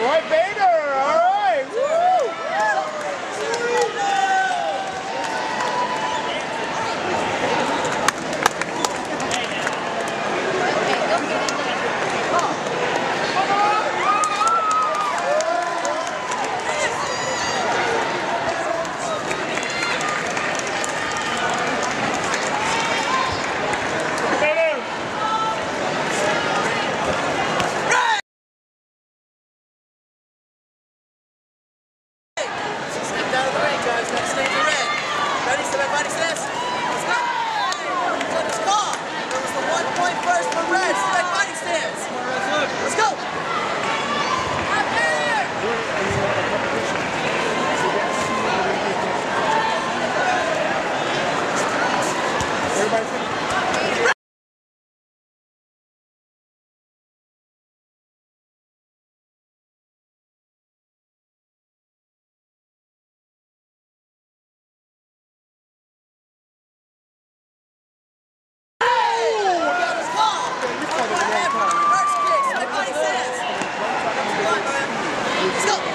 Roy Bader, all right. Let's go!